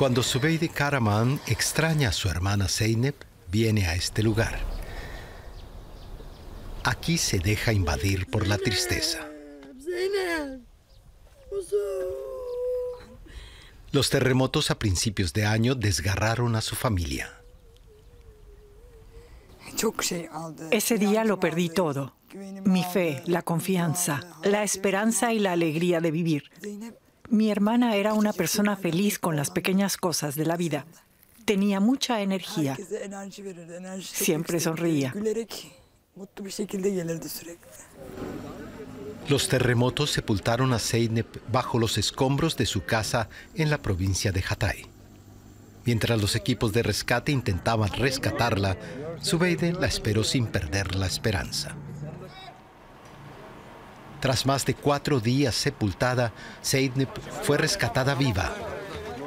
Cuando Züveyde de Karaman extraña a su hermana Zeynep, viene a este lugar. Aquí se deja invadir por la tristeza. Los terremotos a principios de año desgarraron a su familia. Ese día lo perdí todo. Mi fe, la confianza, la esperanza y la alegría de vivir. Mi hermana era una persona feliz con las pequeñas cosas de la vida. Tenía mucha energía. Siempre sonreía. Los terremotos sepultaron a Zeynep bajo los escombros de su casa en la provincia de Hatay. Mientras los equipos de rescate intentaban rescatarla, Züveyde la esperó sin perder la esperanza. Tras más de 4 días sepultada, Zeynep fue rescatada viva.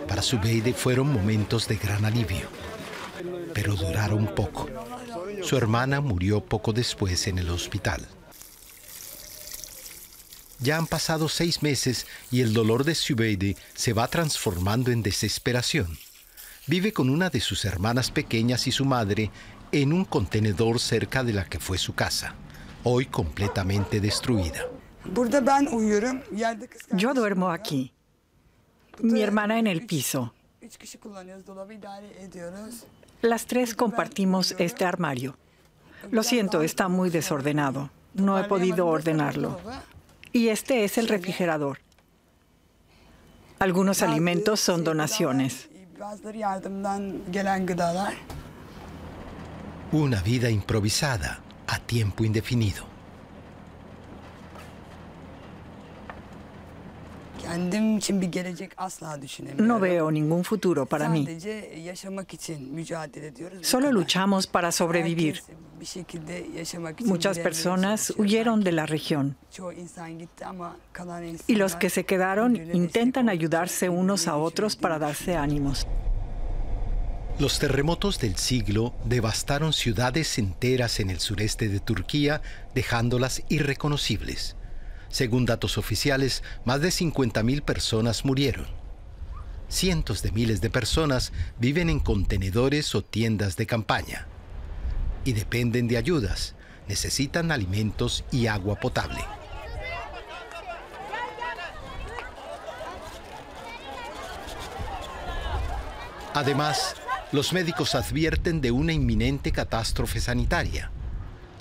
Para Züveyde fueron momentos de gran alivio, pero duraron poco. Su hermana murió poco después en el hospital. Ya han pasado 6 meses y el dolor de Züveyde se va transformando en desesperación. Vive con una de sus hermanas pequeñas y su madre en un contenedor cerca de la que fue su casa, hoy completamente destruida. Yo duermo aquí, mi hermana en el piso. Las tres compartimos este armario. Lo siento, está muy desordenado. No he podido ordenarlo. Y este es el refrigerador. Algunos alimentos son donaciones. Una vida improvisada a tiempo indefinido. No veo ningún futuro para mí. Solo luchamos para sobrevivir. Muchas personas huyeron de la región. Y los que se quedaron intentan ayudarse unos a otros para darse ánimos. Los terremotos del siglo devastaron ciudades enteras en el sureste de Turquía, dejándolas irreconocibles. Según datos oficiales, más de 50.000 personas murieron. Cientos de miles de personas viven en contenedores o tiendas de campaña y dependen de ayudas. Necesitan alimentos y agua potable. Además, los médicos advierten de una inminente catástrofe sanitaria.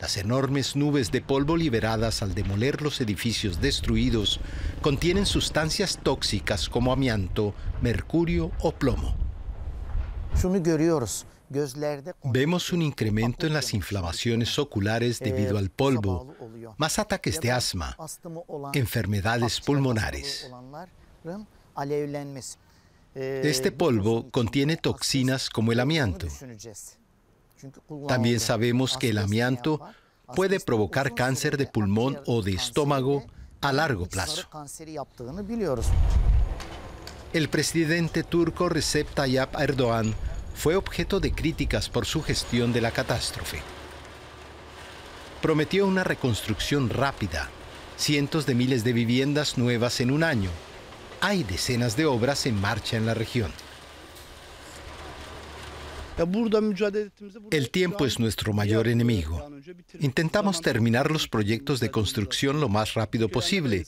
Las enormes nubes de polvo liberadas al demoler los edificios destruidos contienen sustancias tóxicas como amianto, mercurio o plomo. Vemos un incremento en las inflamaciones oculares debido al polvo, más ataques de asma, enfermedades pulmonares. Este polvo contiene toxinas como el amianto. También sabemos que el amianto puede provocar cáncer de pulmón o de estómago a largo plazo. El presidente turco Recep Tayyip Erdogan fue objeto de críticas por su gestión de la catástrofe. Prometió una reconstrucción rápida, cientos de miles de viviendas nuevas en un año. Hay decenas de obras en marcha en la región. El tiempo es nuestro mayor enemigo. Intentamos terminar los proyectos de construcción lo más rápido posible.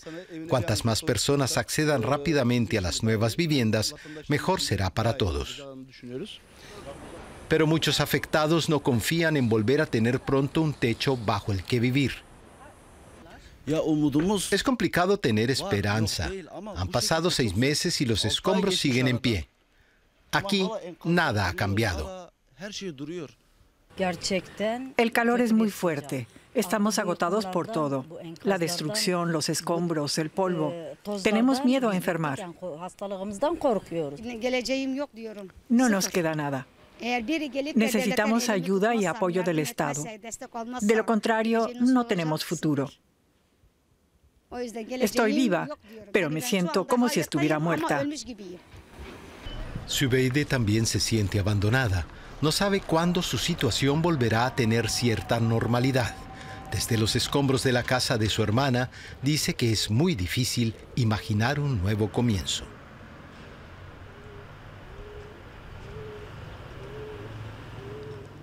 Cuantas más personas accedan rápidamente a las nuevas viviendas, mejor será para todos. Pero muchos afectados no confían en volver a tener pronto un techo bajo el que vivir. Es complicado tener esperanza. Han pasado 6 meses y los escombros siguen en pie. Aquí nada ha cambiado. El calor es muy fuerte. Estamos agotados por todo. La destrucción, los escombros, el polvo. Tenemos miedo a enfermar. No nos queda nada. Necesitamos ayuda y apoyo del Estado. De lo contrario, no tenemos futuro. Estoy viva, pero me siento como si estuviera muerta. Züveyde también se siente abandonada. No sabe cuándo su situación volverá a tener cierta normalidad. Desde los escombros de la casa de su hermana, dice que es muy difícil imaginar un nuevo comienzo.